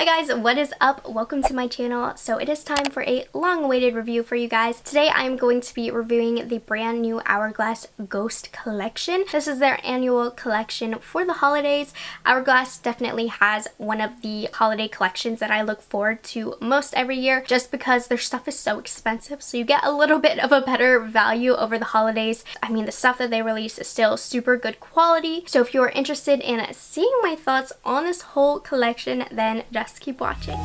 Hi guys, what is up? Welcome to my channel. So it is time for a long-awaited review for you guys. Today I am going to be reviewing the brand new Hourglass Ghost Collection. This is their annual collection for the holidays. Hourglass definitely has one of the holiday collections that I look forward to most every year just because their stuff is so expensive, so you get a little bit of a better value over the holidays. I mean, the stuff that they release is still super good quality, so if you are interested in seeing my thoughts on this whole collection, then just keep watching.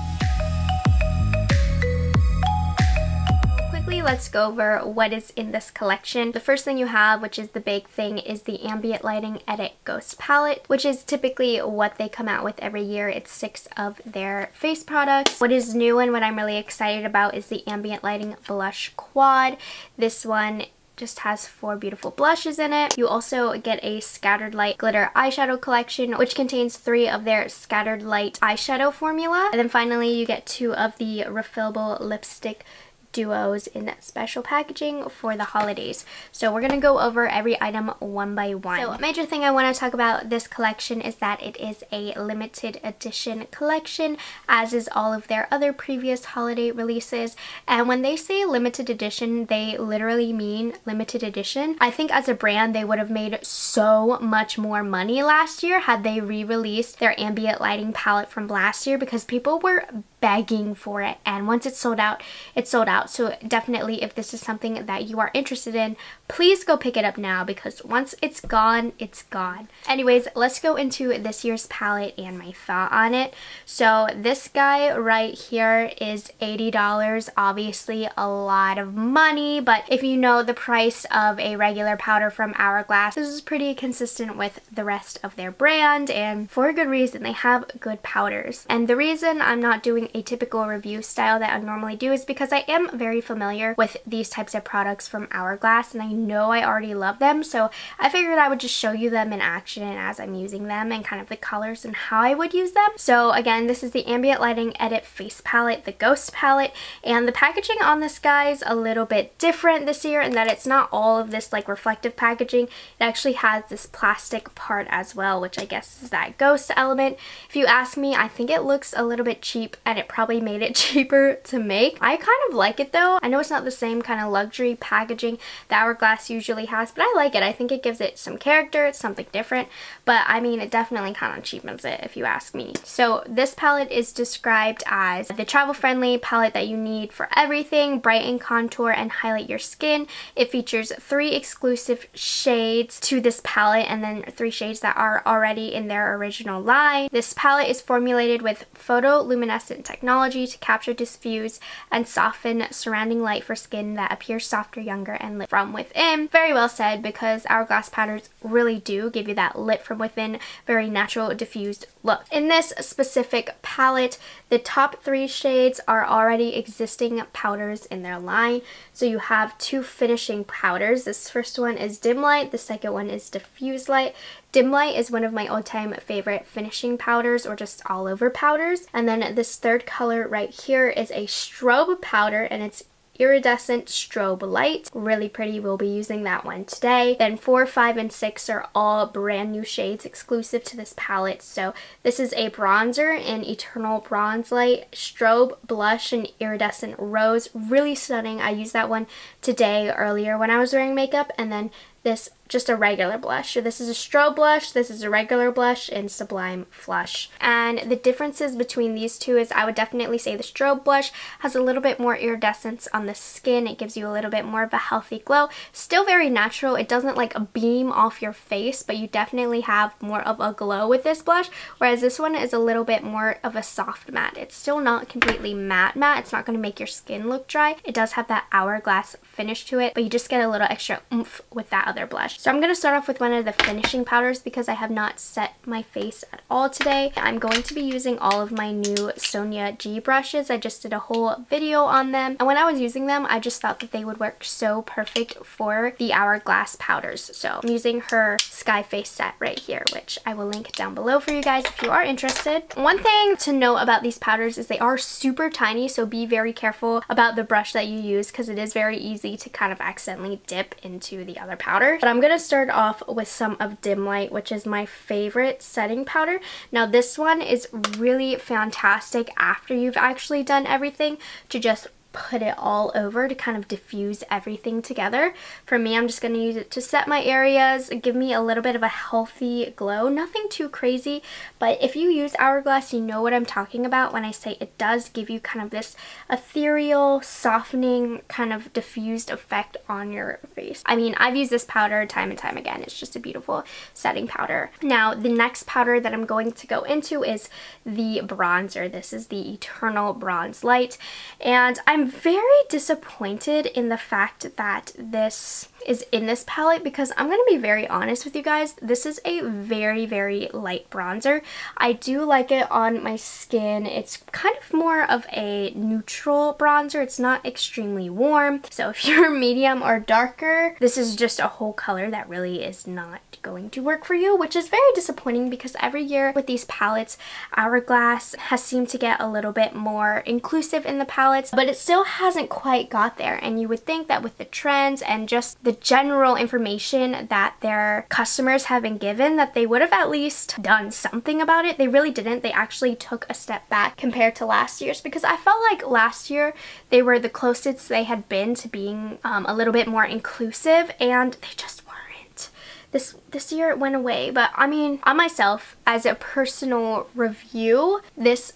Let's go over what is in this collection. The first thing you have, which is the big thing, is the Ambient Lighting Edit Ghost Palette, which is typically what they come out with every year. It's 6 of their face products. What is new and what I'm really excited about is the Ambient Lighting Blush Quad. This one just has 4 beautiful blushes in it. You also get a Scattered Light Glitter Eyeshadow Collection, which contains 3 of their Scattered Light eyeshadow formula. And then finally, you get 2 of the Refillable Lipstick Duos in special packaging for the holidays. So we're gonna go over every item one by one. So a major thing I want to talk about this collection is that it is a limited edition collection, as is all of their other previous holiday releases. And when they say limited edition, they literally mean limited edition. I think as a brand they would have made so much more money last year had they re-released their ambient lighting palette from last year, because people were begging for it, and once it's sold out, it's sold out. So definitely, if this is something that you are interested in, please go pick it up now, because once it's gone, it's gone. Anyways, let's go into this year's palette and my thought on it. So this guy right here is $80, obviously a lot of money, but if you know the price of a regular powder from Hourglass, this is pretty consistent with the rest of their brand, and for a good reason. They have good powders. And the reason I'm not doing a typical review style that I normally do is because I am very familiar with these types of products from Hourglass, and I know I already love them, so I figured I would just show you them in action and as I'm using them and kind of the colors and how I would use them. So again, this is the Ambient Lighting Edit Face Palette, the Ghost Palette, and the packaging on this guy's a little bit different this year in that it's not all of this like reflective packaging. It actually has this plastic part as well, which I guess is that ghost element. If you ask me, I think it looks a little bit cheap, and it probably made it cheaper to make. I kind of like it though. I know it's not the same kind of luxury packaging that Hourglass usually has, but I like it. I think it gives it some character. It's something different, but I mean, it definitely kind of cheapens it if you ask me. So this palette is described as the travel-friendly palette that you need for everything. Brighten, contour, and highlight your skin. It features 3 exclusive shades to this palette, and then 3 shades that are already in their original line. This palette is formulated with photoluminescent technology to capture, diffuse, and soften surrounding light for skin that appears softer, younger, and lit from within. Very well said, because Hourglass powders really do give you that lit from within, very natural, diffused look. In this specific palette, the top 3 shades are already existing powders in their line, so you have 2 finishing powders. This first one is Dim Light, the second one is Diffuse Light. Dim Light is one of my all-time favorite finishing powders, or just all-over powders. And then this third color right here is a strobe powder, and it's Iridescent Strobe Light. Really pretty. We'll be using that one today. Then 4, 5, and 6 are all brand new shades exclusive to this palette. So this is a bronzer in Eternal Bronze Light, strobe blush, and Iridescent Rose. Really stunning. I used that one today earlier when I was wearing makeup. And then this, just a regular blush. So this is a strobe blush, this is a regular blush, and Sublime Flush. And the differences between these two is I would definitely say the strobe blush has a little bit more iridescence on the skin. It gives you a little bit more of a healthy glow. Still very natural. It doesn't like beam off your face, but you definitely have more of a glow with this blush, whereas this one is a little bit more of a soft matte. It's still not completely matte. It's not going to make your skin look dry. It does have that Hourglass finish to it, but you just get a little extra oomph with that other blush. So I'm going to start off with one of the finishing powders because I have not set my face at all today. I'm going to be using all of my new Sonia G brushes. I just did a whole video on them, and when I was using them, I just thought that they would work so perfect for the Hourglass powders. So I'm using her Sky Face set right here, which I will link down below for you guys if you are interested. One thing to know about these powders is they are super tiny, so be very careful about the brush that you use because it is very easy to kind of accidentally dip into the other powder. But I'm going to start off with some of Dim Light, which is my favorite setting powder. Now this one is really fantastic after you've actually done everything to just put it all over to kind of diffuse everything together. For me, I'm just going to use it to set my areas, give me a little bit of a healthy glow. Nothing too crazy, but if you use Hourglass, you know what I'm talking about when I say it does give you kind of this ethereal, softening, kind of diffused effect on your face. I mean, I've used this powder time and time again. It's just a beautiful setting powder. Now, the next powder that I'm going to go into is the bronzer. This is the Eternal Bronze Light, and I'm very disappointed in the fact that this is in this palette, because I'm going to be very honest with you guys, this is a very, very light bronzer. I do like it on my skin. It's kind of more of a neutral bronzer. It's not extremely warm. So if you're medium or darker, this is just a whole color that really is not going to work for you, which is very disappointing because every year with these palettes, Hourglass has seemed to get a little bit more inclusive in the palettes, but it's still hasn't quite got there. And you would think that with the trends and just the general information that their customers have been given, that they would have at least done something about it. They really didn't. They actually took a step back compared to last year's, because I felt like last year they were the closest they had been to being a little bit more inclusive, and they just weren't. This year it went away. But I mean, on myself, as a personal review, this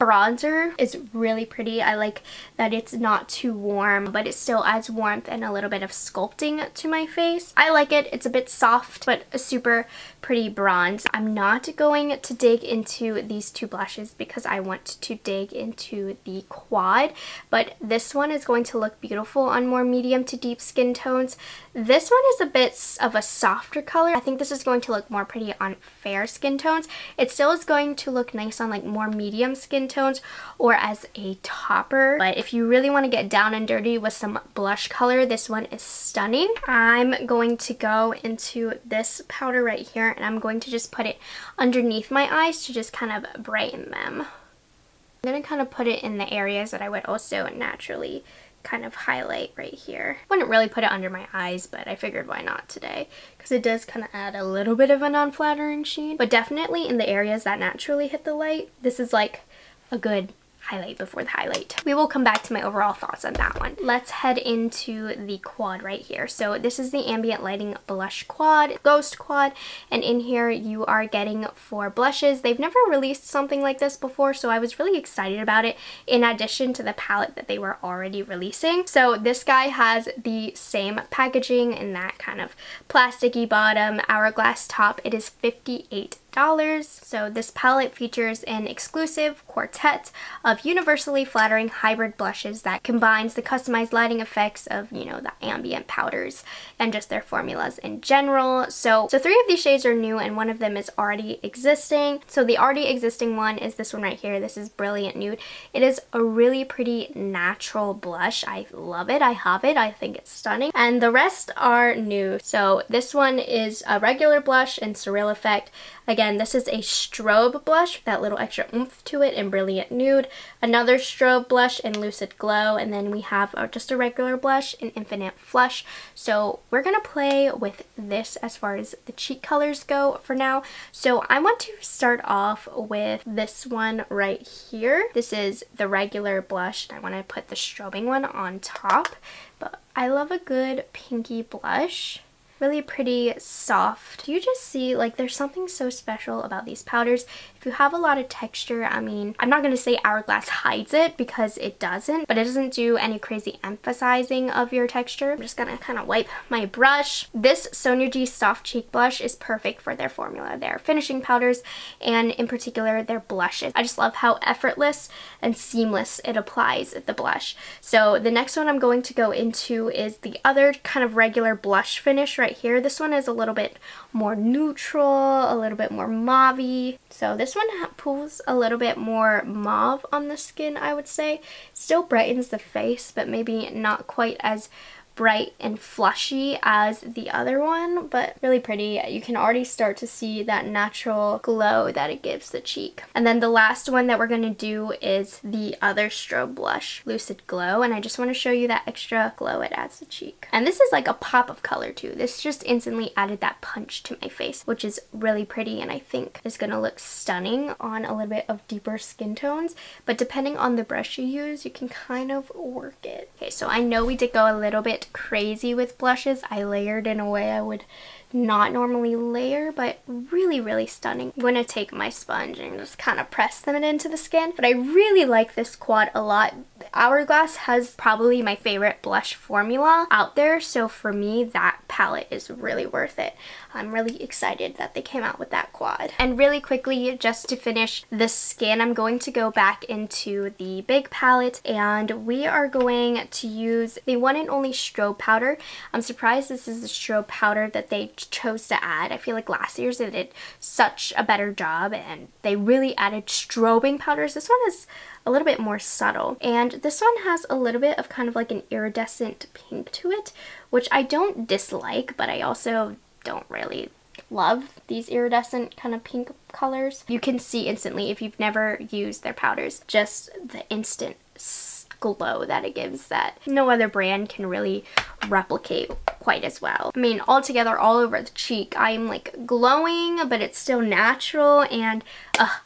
bronzer is really pretty. I like that it's not too warm, but it still adds warmth and a little bit of sculpting to my face. I like it. It's a bit soft, but a super pretty bronze. I'm not going to dig into these two blushes because I want to dig into the quad, but this one is going to look beautiful on more medium to deep skin tones. This one is a bit of a softer color. I think this is going to look more pretty on fair skin tones. It still is going to look nice on like more medium skin tones or as a topper, but if you really want to get down and dirty with some blush color, this one is stunning. I'm going to go into this powder right here, and I'm going to just put it underneath my eyes to just kind of brighten them. I'm going to kind of put it in the areas that I would also naturally kind of highlight right here. Wouldn't really put it under my eyes, but I figured why not today, because it does kind of add a little bit of an unflattering sheen. But definitely in the areas that naturally hit the light, this is like a good highlight before the highlight. We will come back to my overall thoughts on that one. Let's head into the quad right here. So this is the Ambient Lighting Blush Quad, Ghost Quad, and in here you are getting 4 blushes. They've never released something like this before, so I was really excited about it, in addition to the palette that they were already releasing. So this guy has the same packaging and that kind of plasticky bottom, Hourglass top. It is $58. So this palette features an exclusive quartet of universally flattering hybrid blushes that combines the customized lighting effects of, you know, the ambient powders and just their formulas in general. So 3 of these shades are new and one of them is already existing. So the already existing one is this one right here. This is Brilliant Nude. It is a really pretty natural blush. I love it. I have it. I think it's stunning. And the rest are new. So this one is a regular blush and Surreal Effect. Again, this is a strobe blush with that little extra oomph to it in Brilliant Nude, another strobe blush in Lucid Glow, and then we have just a regular blush in Infinite Flush. So we're going to play with this as far as the cheek colors go for now. So I want to start off with this one right here. This is the regular blush, and I want to put the strobing one on top. But I love a good pinky blush. Really pretty soft. You just see like there's something so special about these powders. If you have a lot of texture, I mean, I'm not going to say Hourglass hides it because it doesn't, but it doesn't do any crazy emphasizing of your texture. I'm just going to kind of wipe my brush. This Sonia G soft cheek blush is perfect for their formula, their finishing powders, and in particular their blushes. I just love how effortless and seamless it applies the blush. So the next one I'm going to go into is the other kind of regular blush finish right here. This one is a little bit more neutral, a little bit more mauve-y. So this one pulls a little bit more mauve on the skin, I would say. Still brightens the face, but maybe not quite as bright and flushy as the other one, but really pretty. You can already start to see that natural glow that it gives the cheek. And then the last one that we're going to do is the other strobe blush, Lucid Glow, and I just want to show you that extra glow it adds to the cheek. And this is like a pop of color too. This just instantly added that punch to my face, which is really pretty, and I think is going to look stunning on a little bit of deeper skin tones, but depending on the brush you use, you can kind of work it. Okay, so I know we did go a little bit crazy with blushes. I layered in a way I would not normally layer, but really, really stunning. I'm going to take my sponge and just kind of press them into the skin, but I really like this quad a lot. Hourglass has probably my favorite blush formula out there, so for me, that palette is really worth it. I'm really excited that they came out with that quad. And really quickly, just to finish the skin, I'm going to go back into the big palette, and we are going to use the one and only strobe powder. I'm surprised this is the strobe powder that they chose to add. I feel like last year's they did such a better job, and they really added strobing powders. This one is a little bit more subtle, and this one has a little bit of kind of like an iridescent pink to it, which I don't dislike, but I also don't really love these iridescent kind of pink colors. You can see instantly, if you've never used their powders, just the instant glow that it gives that no other brand can really replicate quite as well. I mean, altogether, all over the cheek, I'm like glowing, but it's still natural, and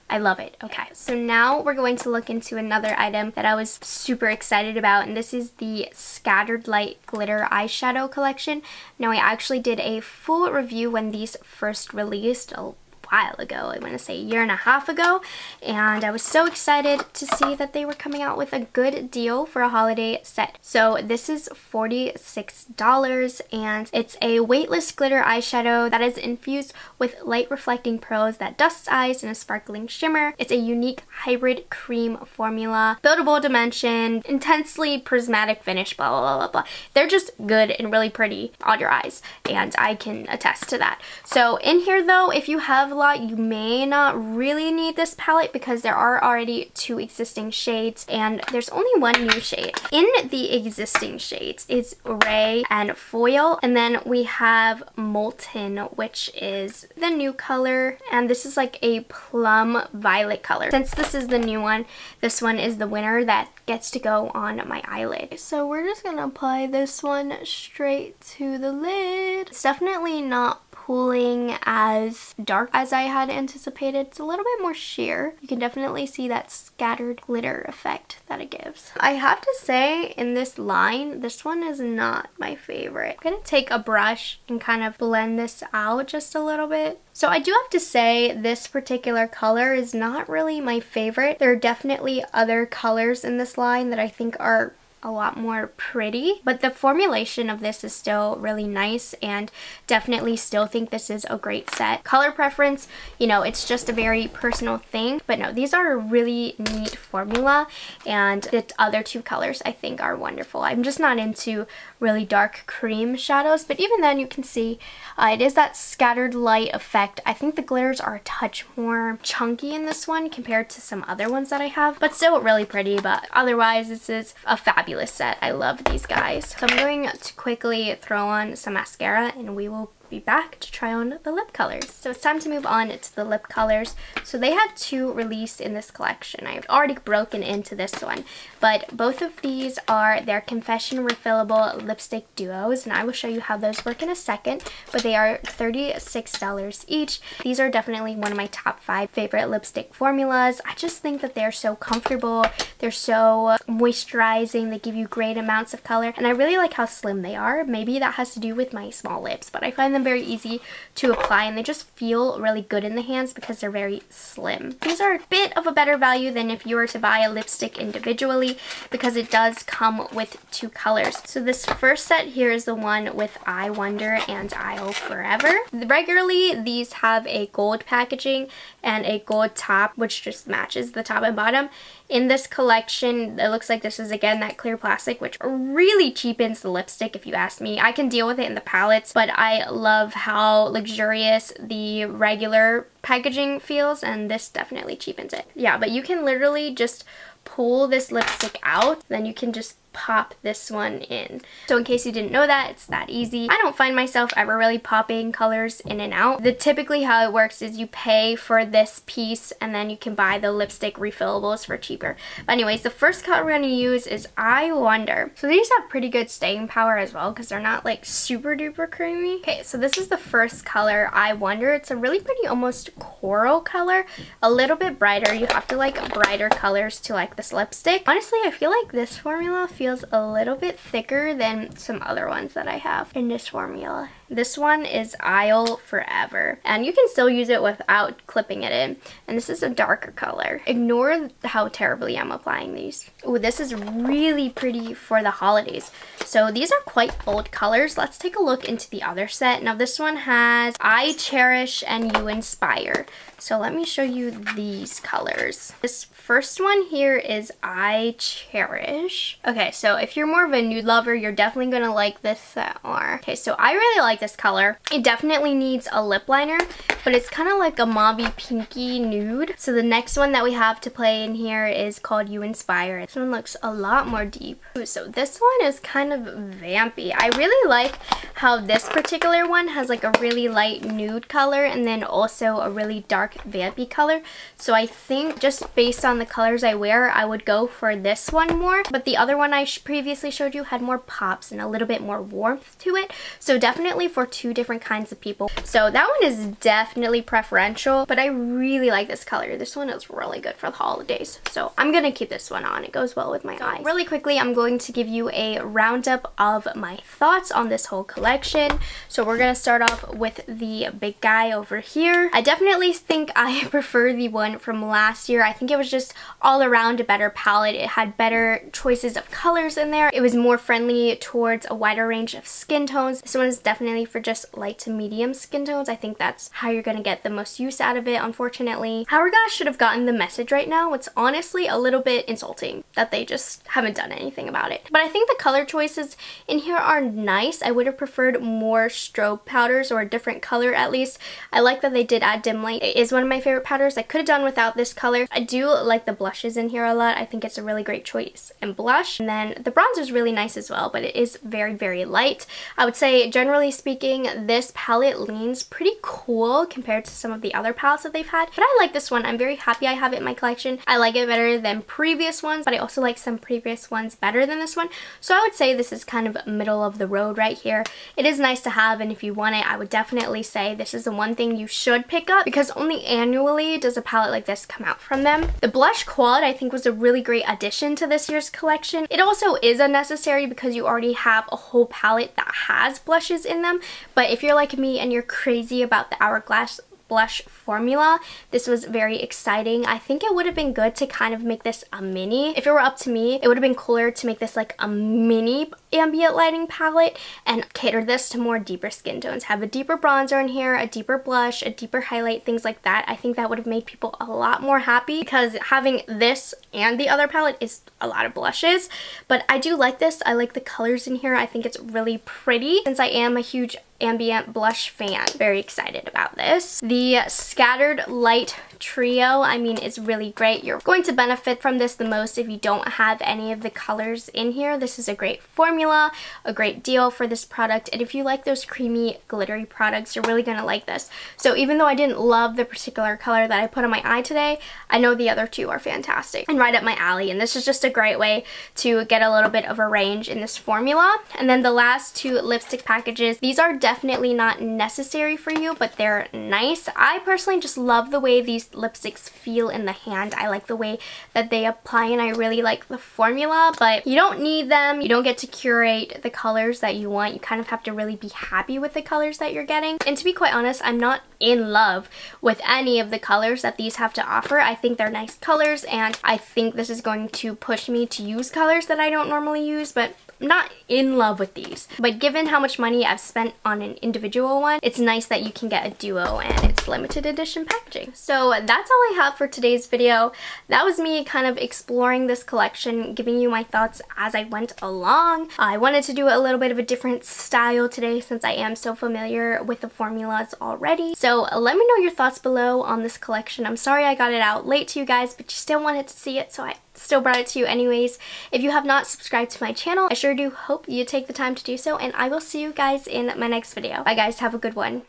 I love it. Okay, so now we're going to look into another item that I was super excited about, and this is the Scattered Light Glitter Eyeshadow Collection. Now, I actually did a full review when these first released a while ago. I want to say a year and a half ago, and I was so excited to see that they were coming out with a good deal for a holiday set. So this is $46, and it's a weightless glitter eyeshadow that is infused with light reflecting pearls that dusts eyes in a sparkling shimmer. It's a unique hybrid cream formula, buildable dimension, intensely prismatic finish, blah blah blah blah. They're just good and really pretty on your eyes, and I can attest to that. So in here though, if you have a lot, you may not really need this palette because there are already two existing shades, and there's only one new shade. In the existing shades is Ray and Foil, and then we have Molten, which is the new color, and this is like a plum violet color. Since this is the new one, this one is the winner that gets to go on my eyelid. So we're just gonna apply this one straight to the lid. It's definitely not pooling as dark as I had anticipated. It's a little bit more sheer. You can definitely see that scattered glitter effect that it gives. I have to say, in this line, this one is not my favorite. I'm gonna take a brush and kind of blend this out just a little bit. So I do have to say, this particular color is not really my favorite. There are definitely other colors in this line that I think are a lot more pretty, but the formulation of this is still really nice, and definitely still think this is a great set. Color preference, you know, it's just a very personal thing, but no, these are a really neat formula, and the other two colors I think are wonderful. I'm just not into really dark cream shadows, but even then you can see it is that scattered light effect. I think the glitters are a touch more chunky in this one compared to some other ones that I have, but still really pretty. But otherwise, this is a fabulous set. I love these guys. So I'm going to quickly throw on some mascara, and we will be back to try on the lip colors. So it's time to move on to the lip colors. So they have two released in this collection. I've already broken into this one, but both of these are their Confession Refillable Lipstick Duos, and I will show you how those work in a second, but they are $36 each. These are definitely one of my top 5 favorite lipstick formulas. I just think that they're so comfortable, they're so moisturizing, they give you great amounts of color, and I really like how slim they are. Maybe that has to do with my small lips, but I find them very easy to apply, and they just feel really good in the hands because they're very slim. These are a bit of a better value than if you were to buy a lipstick individually, because it does come with two colors. So this first set here is the one with Eye Wonder and Aisle Forever. Regularly, these have a gold packaging and a gold top, which just matches the top and bottom. In this collection, it looks like this is again that clear plastic, which really cheapens the lipstick if you ask me. I can deal with it in the palettes, but I love how luxurious the regular packaging feels, and this definitely cheapens it. Yeah, but you can literally just pull this lipstick out, then you can just pop this one in. So in case you didn't know that, it's that easy. I don't find myself ever really popping colors in and out. Typically how it works is you pay for this piece and then you can buy the lipstick refillables for cheaper. But anyways, the first color we're going to use is I Wonder. So these have pretty good staying power as well because they're not like super duper creamy. Okay, so this is the first color, I Wonder. It's a really pretty almost coral color, a little bit brighter. You have to like brighter colors to like this lipstick. Honestly, I feel like this formula feels a little bit thicker than some other ones that I have in this formula. This one is Aisle Forever, and you can still use it without clipping it in, and this is a darker color. Ignore how terribly I'm applying these. Oh, this is really pretty for the holidays. So these are quite bold colors. Let's take a look into the other set. Now this one has I Cherish and You Inspire. So let me show you these colors. This first one here is I Cherish. Okay, so if you're more of a nude lover, you're definitely gonna like this set more. Okay, so I really like this color. It definitely needs a lip liner, but it's kind of like a mauve-y pinky nude. So the next one that we have to play in here is called You Inspire. This one looks a lot more deep. Ooh, so this one is kind of vampy. I really like how this particular one has like a really light nude color and then also a really dark vampy color. So I think just based on the colors I wear, I would go for this one more, but the other one I previously showed you had more pops and a little bit more warmth to it. So definitely for two different kinds of people. So that one is definitely preferential, but I really like this color. This one is really good for the holidays. So I'm gonna keep this one on. It goes well with my eyes. Really quickly, I'm going to give you a roundup of my thoughts on this whole collection. So we're gonna start off with the big guy over here. I definitely think I prefer the one from last year. I think it was just all around a better palette. It had better choices of colors in there. It was more friendly towards a wider range of skin tones. This one is definitely for just light to medium skin tones. I think that's how you're going to get the most use out of it, unfortunately. Hourglass should have gotten the message right now. It's honestly a little bit insulting that they just haven't done anything about it. But I think the color choices in here are nice. I would have preferred more strobe powders or a different color at least. I like that they did add Dim Light. It is one of my favorite powders. I could have done without this color. I do like the blushes in here a lot. I think it's a really great choice and blush. And then the bronzer is really nice as well, but it is very, very light. I would say, generally speaking, this palette leans pretty cool compared to some of the other palettes that they've had. But I like this one. I'm very happy I have it in my collection. I like it better than previous ones, but I also like some previous ones better than this one. So I would say this is kind of middle of the road right here. It is nice to have, and if you want it, I would definitely say this is the one thing you should pick up because only annually does a palette like this come out from them. The Blush Quad I think was a really great addition to this year's collection. It also is unnecessary because you already have a whole palette that has blushes in them, but if you're like me and you're crazy about the Hourglass blush formula, this was very exciting. I think it would have been good to kind of make this a mini. If it were up to me, it would have been cooler to make this like a mini ambient lighting palette and cater this to more deeper skin tones. Have a deeper bronzer in here, a deeper blush, a deeper highlight, things like that. I think that would have made people a lot more happy because having this and the other palette is a lot of blushes. But I do like this. I like the colors in here. I think it's really pretty. Since I am a huge ambient blush fan, very excited about this. The Scattered Light trio, I mean, is really great. You're going to benefit from this the most if you don't have any of the colors in here. This is a great formula, a great deal for this product, and if you like those creamy glittery products, you're really gonna like this. So even though I didn't love the particular color that I put on my eye today, I know the other two are fantastic and right up my alley, and this is just a great way to get a little bit of a range in this formula. And then the last two lipstick packages, these are definitely not necessary for you, but they're nice. I personally just love the way these lipsticks feel in the hand. I like the way that they apply, and I really like the formula, but you don't need them. You don't get to curate the colors that you want. You kind of have to really be happy with the colors that you're getting. And to be quite honest, I'm not in love with any of the colors that these have to offer. I think they're nice colors, and I think this is going to push me to use colors that I don't normally use, but I'm not in love with these. But given how much money I've spent on an individual one, it's nice that you can get a duo, and it's limited edition packaging. So that's all I have for today's video. That was me kind of exploring this collection, giving you my thoughts as I went along. I wanted to do a little bit of a different style today since I am so familiar with the formulas already. So let me know your thoughts below on this collection. I'm sorry I got it out late to you guys, but you still wanted to see it, so I still brought it to you anyways. If you have not subscribed to my channel, I sure do hope you take the time to do so, and I will see you guys in my next video. Bye guys, have a good one.